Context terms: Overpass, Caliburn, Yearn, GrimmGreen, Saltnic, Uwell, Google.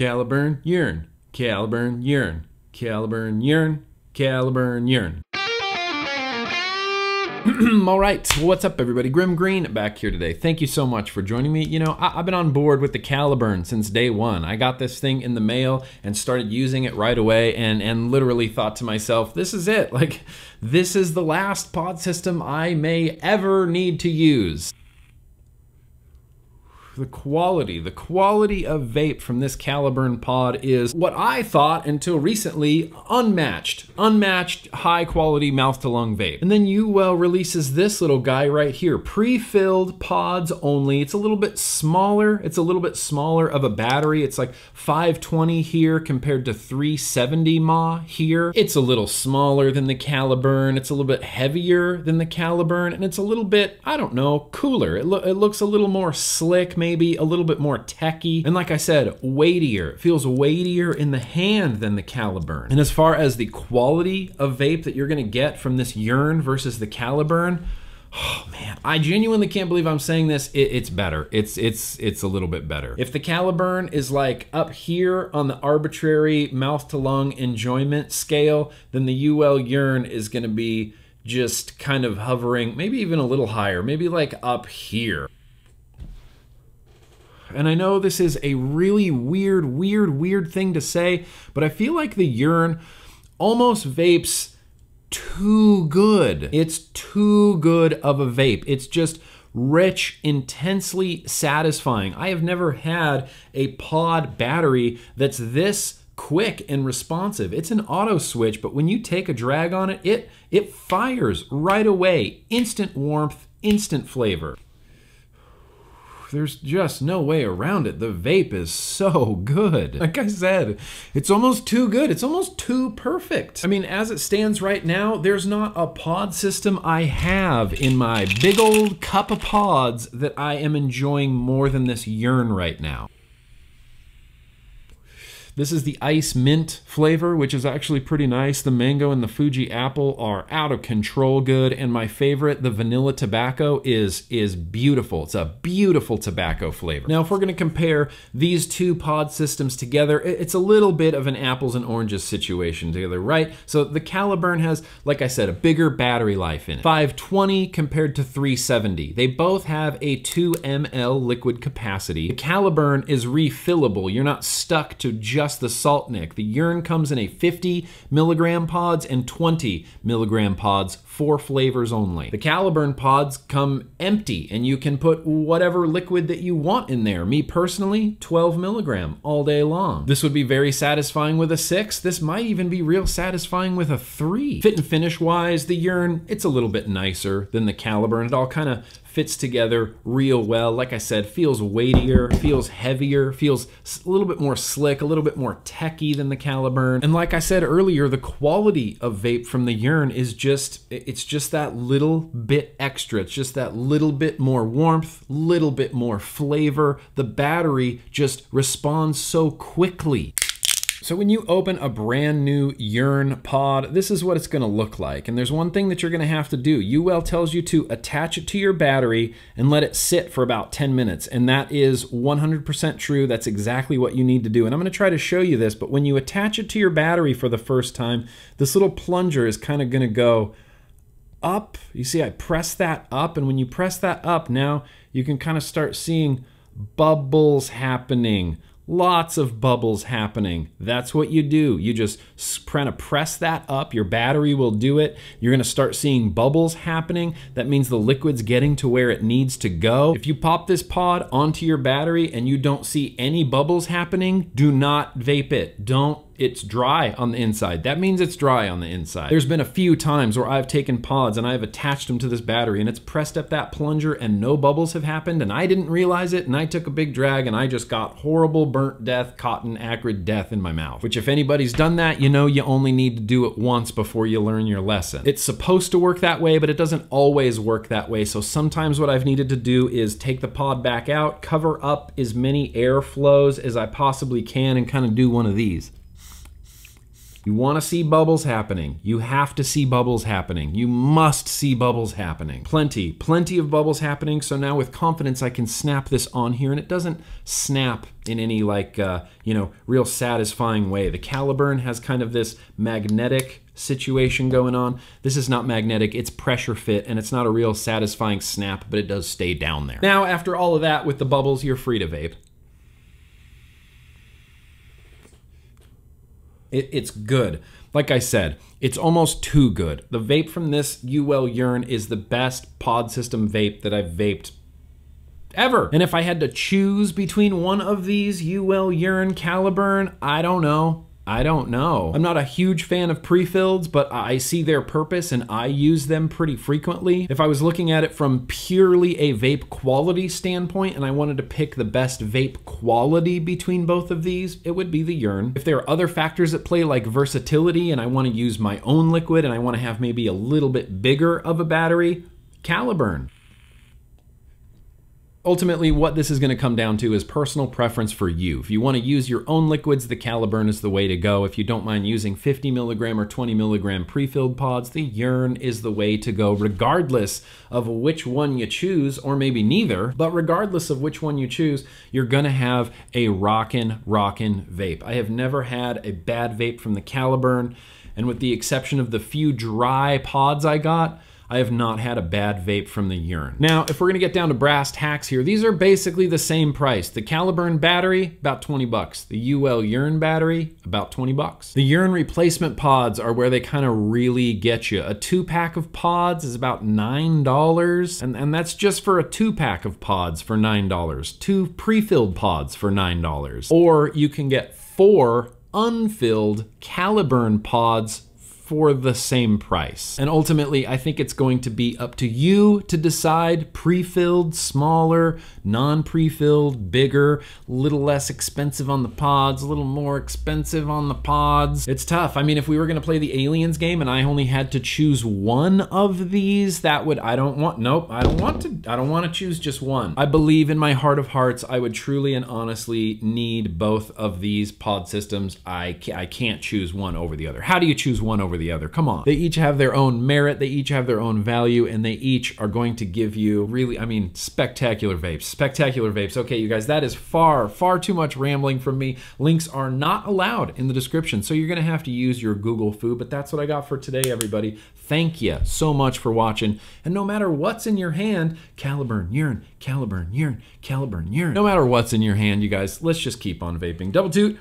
Caliburn, Yearn, Caliburn, Yearn, Caliburn, Yearn, Caliburn, Yearn. All right, what's up everybody? GrimmGreen back here today. Thank you so much for joining me. You know, I've been on board with the Caliburn since day one. I got this thing in the mail and started using it right away and literally thought to myself, this is it. Like, this is the last pod system I may ever need to use. The quality of vape from this Caliburn pod is what I thought until recently unmatched high quality mouth to lung vape. And then Uwell releases this little guy right here, pre-filled pods only. It's a little bit smaller. It's a little bit smaller of a battery. It's like 520 here compared to 370 mAh here. It's a little smaller than the Caliburn. It's a little bit heavier than the Caliburn. And it's a little bit, I don't know, cooler. It looks a little more slick, maybe. Maybe a little bit more techy, and like I said, weightier. It feels weightier in the hand than the Caliburn. And as far as the quality of vape that you're gonna get from this Yearn versus the Caliburn, oh man, I genuinely can't believe I'm saying this. It's better. It's a little bit better. If the Caliburn is like up here on the arbitrary mouth to lung enjoyment scale, then the Uwell Yearn is gonna be just kind of hovering, maybe even a little higher, maybe like up here. And I know this is a really weird thing to say, but I feel like the Yearn almost vapes too good. It's too good of a vape. It's just rich, intensely satisfying. I have never had a pod battery that's this quick and responsive. It's an auto switch, but when you take a drag on it, it fires right away. Instant warmth, instant flavor. There's just no way around it. The vape is so good. Like I said, it's almost too good. It's almost too perfect. I mean, as it stands right now, there's not a pod system I have in my big old cup of pods that I am enjoying more than this Yearn right now. This is the ice mint flavor, which is actually pretty nice. The mango and the Fuji apple are out of control good. And my favorite, the vanilla tobacco, is beautiful. It's a beautiful tobacco flavor. Now, if we're gonna compare these two pod systems together, it's a little bit of an apples and oranges situation together, right? So the Caliburn has, like I said, a bigger battery life in it. 520 compared to 370. They both have a 2 ml liquid capacity. The Caliburn is refillable. You're not stuck to just the Saltnic. The Yearn comes in a 50 milligram pods and 20 milligram pods, 4 flavors only. The Caliburn pods come empty and you can put whatever liquid that you want in there. Me personally, 12 milligram all day long. This would be very satisfying with a 6. This might even be real satisfying with a 3. Fit and finish wise, the Yearn, it's a little bit nicer than the Caliburn. It all kind of fits together real well. Like I said, feels weightier, feels heavier, feels a little bit more slick, a little bit more techy than the Caliburn. And like I said earlier, the quality of vape from the Yearn is just, it's just that little bit extra. It's just that little bit more warmth, little bit more flavor. The battery just responds so quickly. So when you open a brand new Yearn pod, this is what it's gonna look like. And there's one thing that you're gonna have to do. Uwell tells you to attach it to your battery and let it sit for about 10 minutes. And that is 100% true. That's exactly what you need to do. And I'm gonna try to show you this, but when you attach it to your battery for the first time, this little plunger is kind of gonna go up. You see, I press that up, and when you press that up, now you can kind of start seeing bubbles happening. Lots of bubbles happening. That's what you do. You just kind of press that up. Your battery will do it. You're gonna start seeing bubbles happening. That means the liquid's getting to where it needs to go. If you pop this pod onto your battery and you don't see any bubbles happening, do not vape it. Don't. It's dry on the inside. That means it's dry on the inside. There's been a few times where I've taken pods and I've attached them to this battery and it's pressed up that plunger and no bubbles have happened and I didn't realize it and I took a big drag and I just got horrible burnt death, cotton acrid death in my mouth. Which if anybody's done that, you know you only need to do it once before you learn your lesson. It's supposed to work that way, but it doesn't always work that way. So sometimes what I've needed to do is take the pod back out, cover up as many air flows as I possibly can and kind of do one of these. You want to see bubbles happening. You have to see bubbles happening. You must see bubbles happening. Plenty, plenty of bubbles happening. So now with confidence, I can snap this on here, and it doesn't snap in any like, you know, real satisfying way. The Caliburn has kind of this magnetic situation going on. This is not magnetic, it's pressure fit, and it's not a real satisfying snap, but it does stay down there. Now, after all of that with the bubbles, you're free to vape. It's good. Like I said, it's almost too good. The vape from this Uwell Yearn is the best pod system vape that I've vaped ever. And if I had to choose between one of these, Uwell Yearn, Caliburn, I don't know. I don't know. I'm not a huge fan of prefilleds, but I see their purpose and I use them pretty frequently. If I was looking at it from purely a vape quality standpoint and I wanted to pick the best vape quality between both of these, it would be the Yearn. If there are other factors at play like versatility and I want to use my own liquid and I want to have maybe a little bit bigger of a battery, Caliburn. Ultimately, what this is going to come down to is personal preference for you. If you want to use your own liquids, the Caliburn is the way to go. If you don't mind using 50 milligram or 20 milligram pre-filled pods, the Yearn is the way to go, regardless of which one you choose, or maybe neither. But regardless of which one you choose, you're going to have a rockin' vape. I have never had a bad vape from the Caliburn, and with the exception of the few dry pods I got, I have not had a bad vape from the Yearn. Now, if we're gonna get down to brass tacks here, these are basically the same price. The Caliburn battery, about 20 bucks. The Uwell Yearn battery, about 20 bucks. The Yearn replacement pods are where they kind of really get you. A 2-pack of pods is about $9, and that's just for a 2-pack of pods for $9. 2 pre-filled pods for $9. Or you can get 4 unfilled Caliburn pods for the same price. And ultimately, I think it's going to be up to you to decide pre-filled, smaller, non-pre-filled, bigger, a little less expensive on the pods, a little more expensive on the pods. It's tough. I mean, if we were gonna play the aliens game and I only had to choose one of these, that would, I don't wanna choose just one. I believe in my heart of hearts, I would truly and honestly need both of these pod systems. I can't choose one over the other. How do you choose one over the other? Come on. They each have their own merit, they each have their own value, and they each are going to give you really, I mean, spectacular vapes. Spectacular vapes. Okay, you guys, that is far, far too much rambling from me. Links are not allowed in the description, so you're gonna have to use your Google Foo, but that's what I got for today, everybody. Thank you so much for watching, and no matter what's in your hand, Caliburn, Yearn, Caliburn, Yearn, Caliburn, Yearn. No matter what's in your hand, you guys, let's just keep on vaping. Double toot.